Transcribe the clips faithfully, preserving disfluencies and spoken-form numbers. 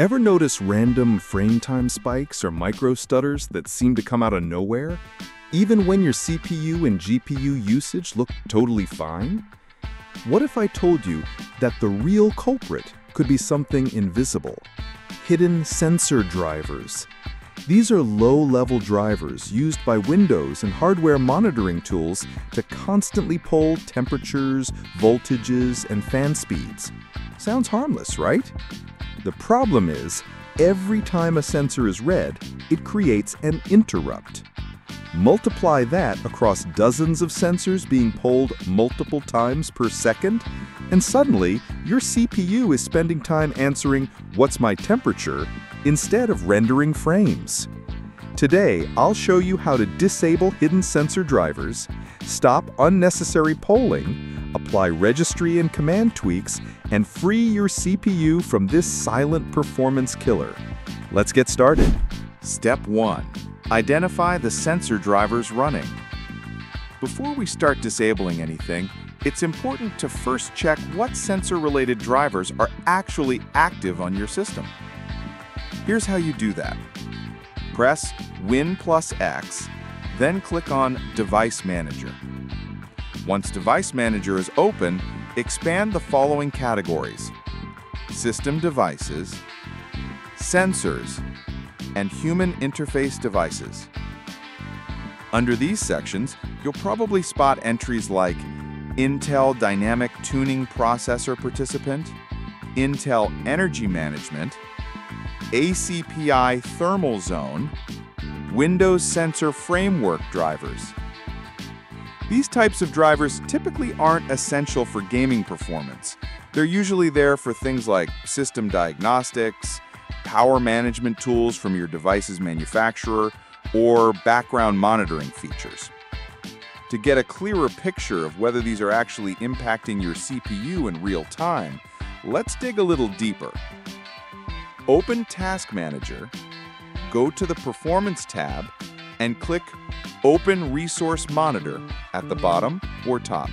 Ever notice random frame time spikes or micro stutters that seem to come out of nowhere, even when your C P U and G P U usage look totally fine? What if I told you that the real culprit could be something invisible? Hidden sensor drivers. These are low-level drivers used by Windows and hardware monitoring tools to constantly poll temperatures, voltages, and fan speeds. Sounds harmless, right? The problem is, every time a sensor is read, it creates an interrupt. Multiply that across dozens of sensors being polled multiple times per second, and suddenly your C P U is spending time answering "What's my temperature?" instead of rendering frames. Today, I'll show you how to disable hidden sensor drivers, stop unnecessary polling, apply registry and command tweaks, and free your C P U from this silent performance killer. Let's get started. Step one. Identify the sensor drivers running. Before we start disabling anything, it's important to first check what sensor-related drivers are actually active on your system. Here's how you do that. Press Win plus X, then click on Device Manager. Once Device Manager is open, expand the following categories: System Devices, Sensors, and Human Interface Devices. Under these sections, you'll probably spot entries like Intel Dynamic Tuning Processor Participant, Intel Energy Management, A C P I Thermal Zone, Windows Sensor Framework drivers. These types of drivers typically aren't essential for gaming performance. They're usually there for things like system diagnostics, power management tools from your device's manufacturer, or background monitoring features. To get a clearer picture of whether these are actually impacting your C P U in real time, let's dig a little deeper. Open Task Manager, go to the Performance tab, and click Open Resource Monitor at the bottom or top.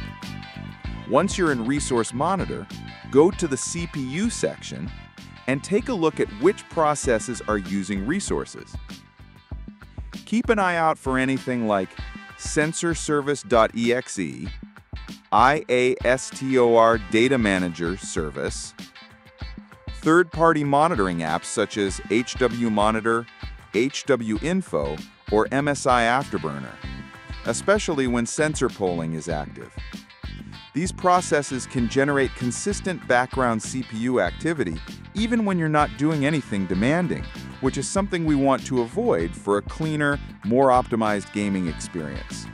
Once you're in Resource Monitor, go to the C P U section and take a look at which processes are using resources. Keep an eye out for anything like sensor service dot E X E, IASTOR Data Manager Service, third-party monitoring apps such as H W Monitor, H W Info, or M S I Afterburner, especially when sensor polling is active. These processes can generate consistent background C P U activity even when you're not doing anything demanding, which is something we want to avoid for a cleaner, more optimized gaming experience.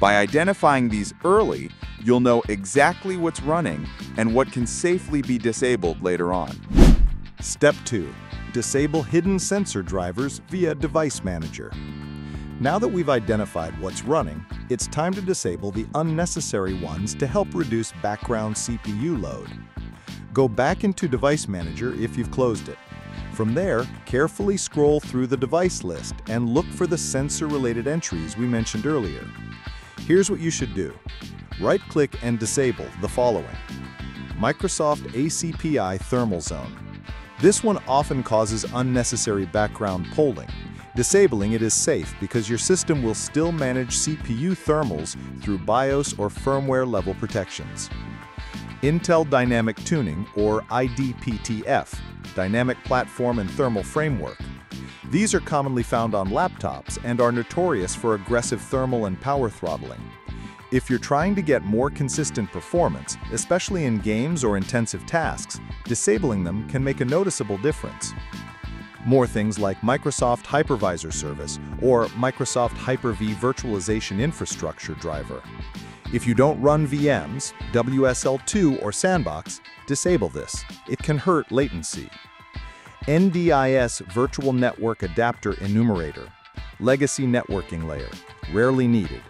By identifying these early, you'll know exactly what's running and what can safely be disabled later on. Step two. Disable hidden sensor drivers via Device Manager. Now that we've identified what's running, it's time to disable the unnecessary ones to help reduce background C P U load. Go back into Device Manager if you've closed it. From there, carefully scroll through the device list and look for the sensor-related entries we mentioned earlier. Here's what you should do. Right-click and disable the following. Microsoft A C P I Thermal Zone. This one often causes unnecessary background polling. Disabling it is safe because your system will still manage C P U thermals through BIOS or firmware-level protections. Intel Dynamic Tuning, or I D P T F, Dynamic Platform and Thermal Framework. These are commonly found on laptops and are notorious for aggressive thermal and power throttling. If you're trying to get more consistent performance, especially in games or intensive tasks, disabling them can make a noticeable difference. More things like Microsoft Hypervisor Service or Microsoft Hyper V Virtualization Infrastructure Driver. If you don't run V Ms, W S L two, or Sandbox, disable this. It can hurt latency. N D I S Virtual Network Adapter Enumerator. Legacy networking layer. Rarely needed.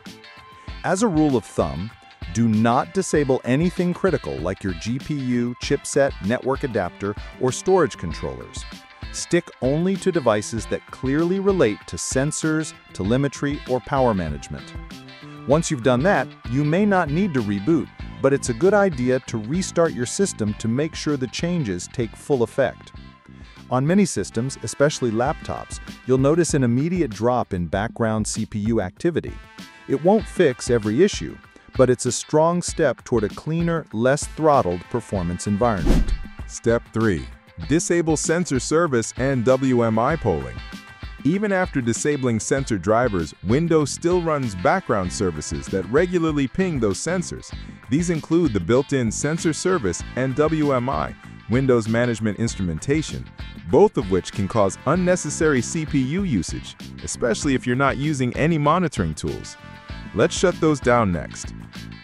As a rule of thumb, do not disable anything critical like your G P U, chipset, network adapter, or storage controllers. Stick only to devices that clearly relate to sensors, telemetry, or power management. Once you've done that, you may not need to reboot, but it's a good idea to restart your system to make sure the changes take full effect. On many systems, especially laptops, you'll notice an immediate drop in background C P U activity. It won't fix every issue, but it's a strong step toward a cleaner, less throttled performance environment. Step three. Disable sensor service and W M I polling. Even after disabling sensor drivers, Windows still runs background services that regularly ping those sensors. These include the built-in sensor service and W M I, Windows Management Instrumentation, both of which can cause unnecessary C P U usage, especially if you're not using any monitoring tools. Let's shut those down next.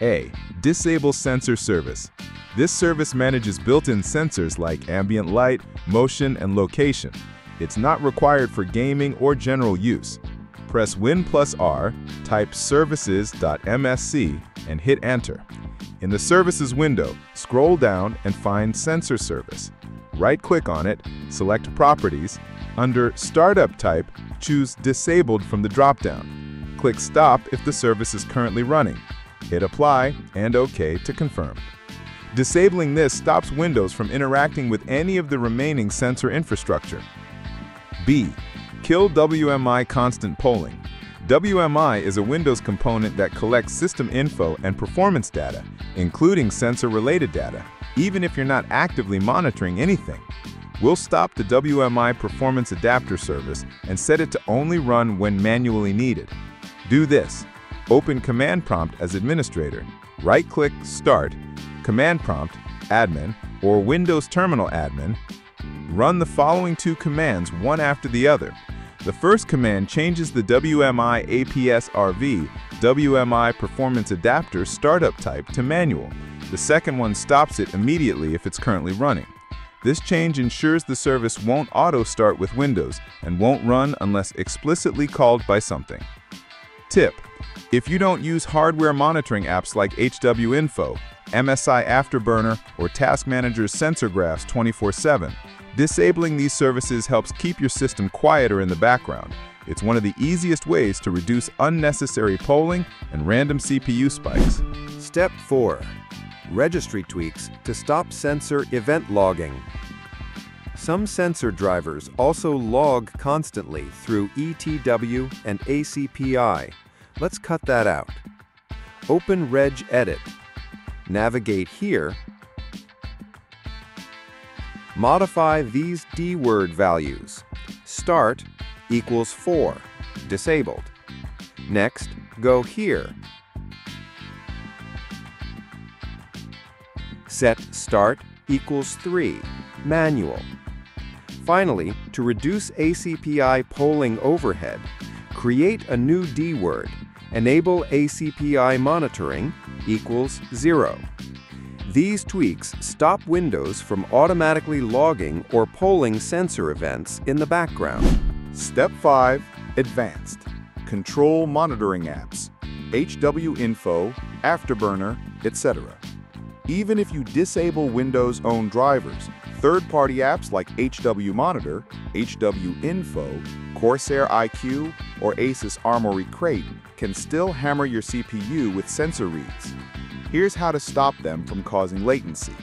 A. Disable sensor service. This service manages built-in sensors like ambient light, motion, and location. It's not required for gaming or general use. Press Win plus R, type services dot M S C, and hit Enter. In the Services window, scroll down and find Sensor Service. Right-click on it, select Properties. Under Startup Type, choose Disabled from the drop-down. Click Stop if the service is currently running. Hit Apply and OK to confirm. Disabling this stops Windows from interacting with any of the remaining sensor infrastructure. B. Kill W M I constant polling. W M I is a Windows component that collects system info and performance data, including sensor-related data, even if you're not actively monitoring anything. We'll stop the W M I Performance Adapter service and set it to only run when manually needed. Do this. Open Command Prompt as administrator, right-click Start, Command Prompt, Admin, or Windows Terminal Admin. Run the following two commands one after the other. The first command changes the W M I A P S R V, W M I Performance Adapter startup type to manual. The second one stops it immediately if it's currently running. This change ensures the service won't auto-start with Windows and won't run unless explicitly called by something. Tip: if you don't use hardware monitoring apps like HWInfo, M S I Afterburner, or Task Manager's sensor graphs twenty-four seven, disabling these services helps keep your system quieter in the background. It's one of the easiest ways to reduce unnecessary polling and random C P U spikes. Step four. Registry tweaks to stop sensor event logging. Some sensor drivers also log constantly through E T W and A C P I. Let's cut that out. Open RegEdit. Navigate here. Modify these D word values. Start equals four, disabled. Next, go here. Set start equals three, manual. Finally, to reduce A C P I polling overhead, create a new D word. Enable A C P I monitoring equals zero. These tweaks stop Windows from automatically logging or polling sensor events in the background. Step five. Advanced. Control monitoring apps, HWInfo, Afterburner, et cetera. Even if you disable Windows' own drivers, third-party apps like HWMonitor, HWInfo, Corsair iCUE, or Asus Armoury Crate can still hammer your C P U with sensor reads. Here's how to stop them from causing latency.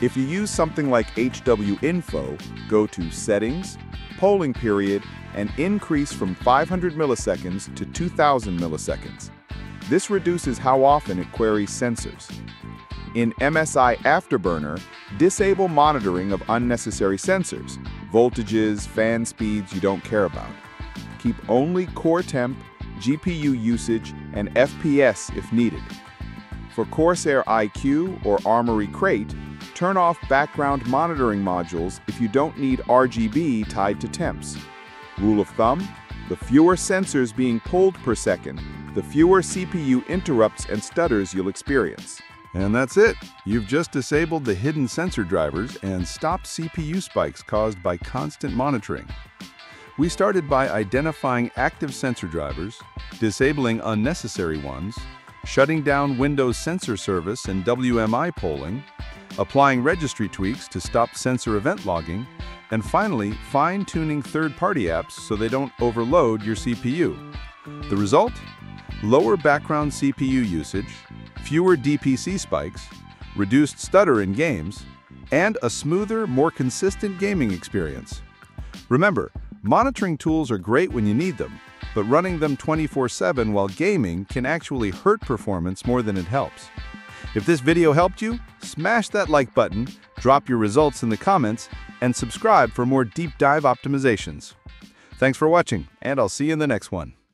If you use something like HWInfo, go to Settings, Polling Period, and increase from five hundred milliseconds to two thousand milliseconds. This reduces how often it queries sensors. In M S I Afterburner, disable monitoring of unnecessary sensors, voltages, fan speeds you don't care about. Keep only core temp, G P U usage, and F P S if needed. For Corsair iCUE or Armoury Crate, turn off background monitoring modules if you don't need R G B tied to temps. Rule of thumb, the fewer sensors being pulled per second, the fewer C P U interrupts and stutters you'll experience. And that's it. You've just disabled the hidden sensor drivers and stopped C P U spikes caused by constant monitoring. We started by identifying active sensor drivers, disabling unnecessary ones, shutting down Windows Sensor Service and W M I polling, applying registry tweaks to stop sensor event logging, and finally, fine-tuning third-party apps so they don't overload your C P U. The result? Lower background C P U usage, fewer D P C spikes, reduced stutter in games, and a smoother, more consistent gaming experience. Remember, monitoring tools are great when you need them, but running them twenty-four seven while gaming can actually hurt performance more than it helps. If this video helped you, smash that like button, drop your results in the comments, and subscribe for more deep dive optimizations. Thanks for watching, and I'll see you in the next one.